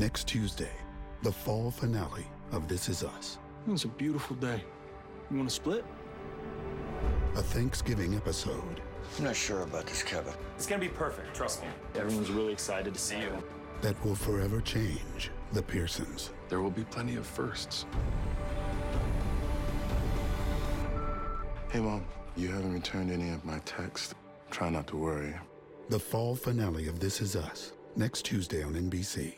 Next Tuesday, the fall finale of This Is Us. It's a beautiful day. You want to split? A Thanksgiving episode. I'm not sure about this, Kevin. It's going to be perfect, trust me. Everyone's really excited to see you. That will forever change the Pearsons. There will be plenty of firsts. Hey, Mom, you haven't returned any of my texts. Try not to worry. The fall finale of This Is Us, next Tuesday on NBC.